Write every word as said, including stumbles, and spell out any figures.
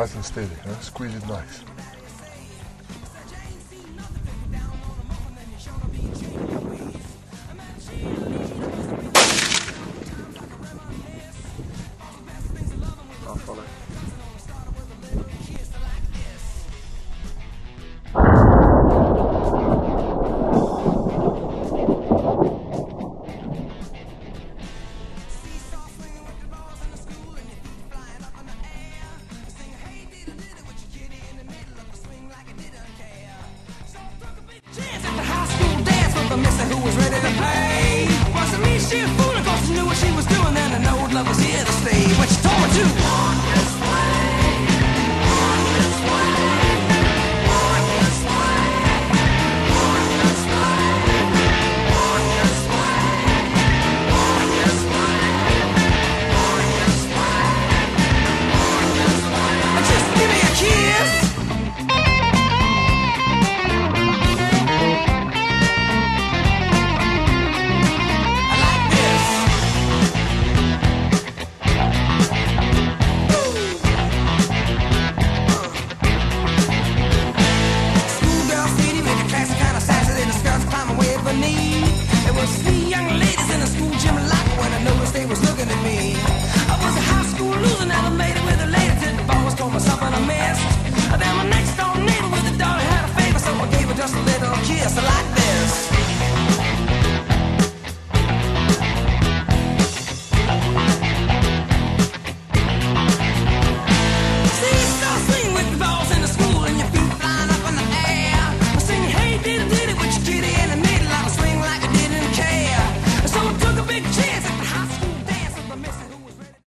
nice and steady, you know? Squeeze it nice. I'll follow. She was fooling, cause she knew what she was doing, and an old love was here to stay. But she told her to